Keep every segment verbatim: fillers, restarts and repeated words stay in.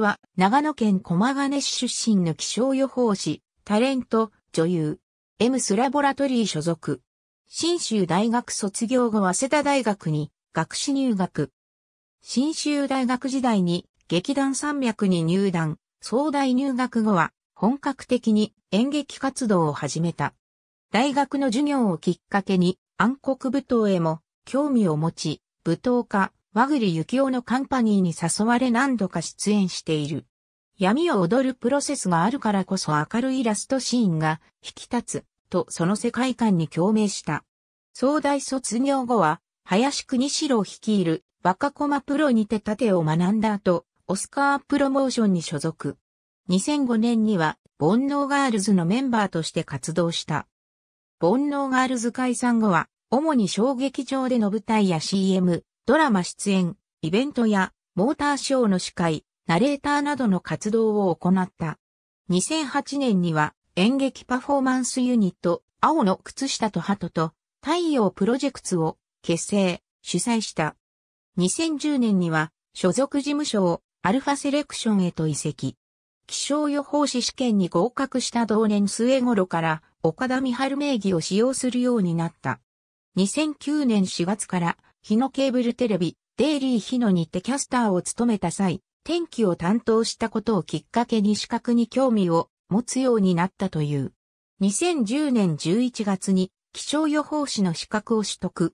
は、長野県駒ヶ根市出身の気象予報士、タレント、女優、エムスラボラトリー所属。信州大学卒業後早稲田大学に学士入学。信州大学時代に劇団山脈に入団、早大入学後は本格的に演劇活動を始めた。大学の授業をきっかけに暗黒舞踏へも興味を持ち、舞踏家、和栗幸男のカンパニーに誘われ何度か出演している。闇を踊るプロセスがあるからこそ明るいラストシーンが引き立つとその世界観に共鳴した。早大卒業後は林邦史郎率いる若駒プロにて殺陣を学んだ後、オスカープロモーションに所属。にせんごねんには煩悩ガールズのメンバーとして活動した。煩悩ガールズ解散後は主に小劇場での舞台や シーエム、ドラマ出演、イベントやモーターショーの司会、ナレーターなどの活動を行った。にせんはちねんには演劇パフォーマンスユニット、青の靴下と鳩と太陽プロジェクツを結成、主催した。にせんじゅうねんには所属事務所をアルファセレクションへと移籍。気象予報士試験に合格した同年末頃から岡田美晴名義を使用するようになった。にせんきゅうねんしがつから日野ケーブルテレビ、デイリー日野にてキャスターを務めた際、天気を担当したことをきっかけに視覚に興味を持つようになったという。にせんじゅうねんじゅういちがつに気象予報士の資格を取得。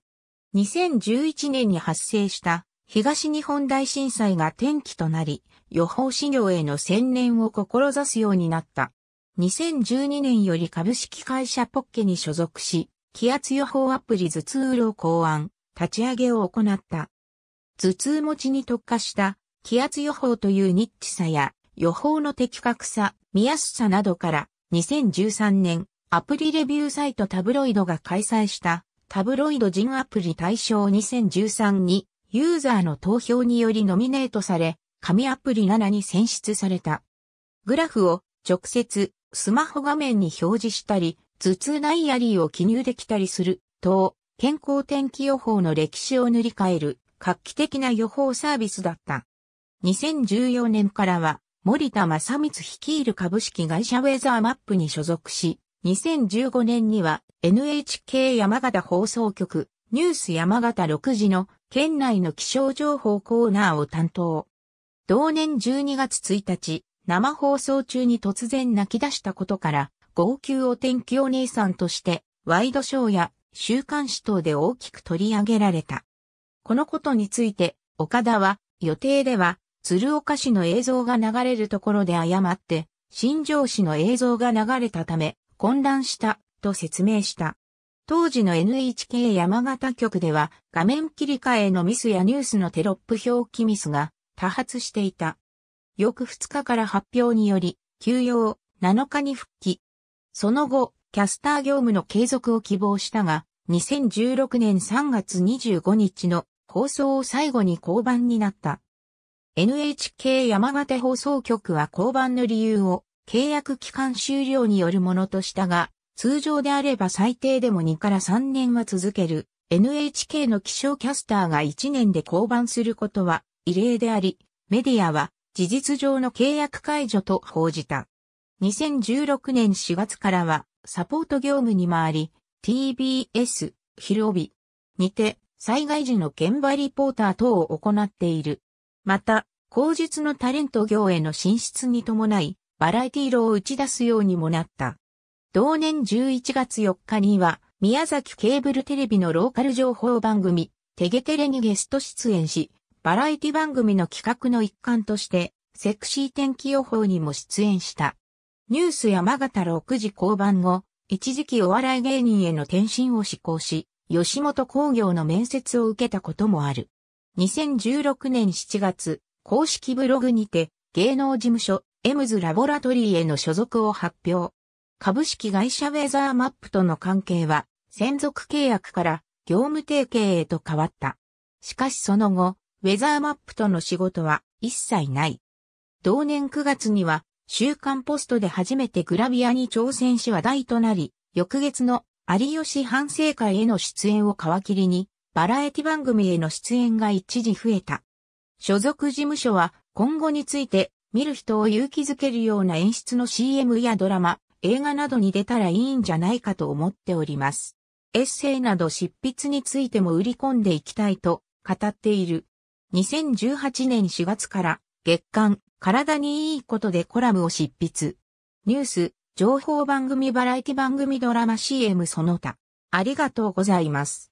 にせんじゅういちねんに発生した東日本大震災が転機となり、予報士業への専念を志すようになった。にせんじゅうにねんより株式会社ポッケに所属し、気圧予報アプリ頭痛ろを考案、立ち上げを行った。頭痛持ちに特化した気圧予報というニッチさや予報の的確さ、見やすさなどからにせんじゅうさんねんアプリレビューサイトタブロイドが開催したタブロイド人アプリ大賞にせんじゅうさんにユーザーの投票によりノミネートされ、神アプリななに選出された。グラフを直接スマホ画面に表示したり、頭痛ダイアリーを記入できたりすると、健康天気予報の歴史を塗り替える画期的な予報サービスだった。にせんじゅうよねんからは森田正光率いる株式会社ウェザーマップに所属し、にせんじゅうごねんには エヌエイチケー 山形放送局ニュース山形ろくじの県内の気象情報コーナーを担当。同年じゅうにがつついたち、生放送中に突然泣き出したことから、号泣お天気お姉さんとして、ワイドショーや週刊誌等で大きく取り上げられた。このことについて、岡田は、予定では、鶴岡市の映像が流れるところで誤って、新庄市の映像が流れたため、混乱した、と説明した。当時の エヌエイチケー 山形局では、画面切り替えのミスやニュースのテロップ表記ミスが、多発していた。翌ふつかから発表により、休養、なのかに復帰。その後、キャスター業務の継続を希望したが、にせんじゅうろくねんさんがつにじゅうごにちの放送を最後に降板になった。エヌエイチケー 山形放送局は降板の理由を契約期間終了によるものとしたが、通常であれば最低でもにからさんねんは続ける エヌエイチケー の気象キャスターがいちねんで降板することは、異例であり、メディアは事実上の契約解除と報じた。にせんじゅうろくねんしがつからはサポート業務に回り、ティービーエス、昼帯にて災害時の現場リポーター等を行っている。また、後日のタレント業への進出に伴い、バラエティ色を打ち出すようにもなった。同年じゅういちがつよっかには、宮崎ケーブルテレビのローカル情報番組、てげてれにゲスト出演し、バラエティ番組の企画の一環として、セクシー天気予報にも出演した。ニュース山形ろくじ降板後、一時期お笑い芸人への転身を志向し、吉本興業の面接を受けたこともある。にせんじゅうろくねんしちがつ、公式ブログにて、芸能事務所、エムズラボラトリーへの所属を発表。株式会社ウェザーマップとの関係は、専属契約から業務提携へと変わった。しかしその後、ウェザーマップとの仕事は一切ない。同年くがつには、週刊ポストで初めてグラビアに挑戦し話題となり、翌月の有吉反省会への出演を皮切りに、バラエティ番組への出演が一時増えた。所属事務所は今後について見る人を勇気づけるような演出の シーエム やドラマ、映画などに出たらいいんじゃないかと思っております。エッセイなど執筆についても売り込んでいきたいと語っている。にせんじゅうはちねんしがつから月刊体にいいことでコラムを執筆。ニュース、情報番組バラエティ番組ドラマ シーエム その他。ありがとうございます。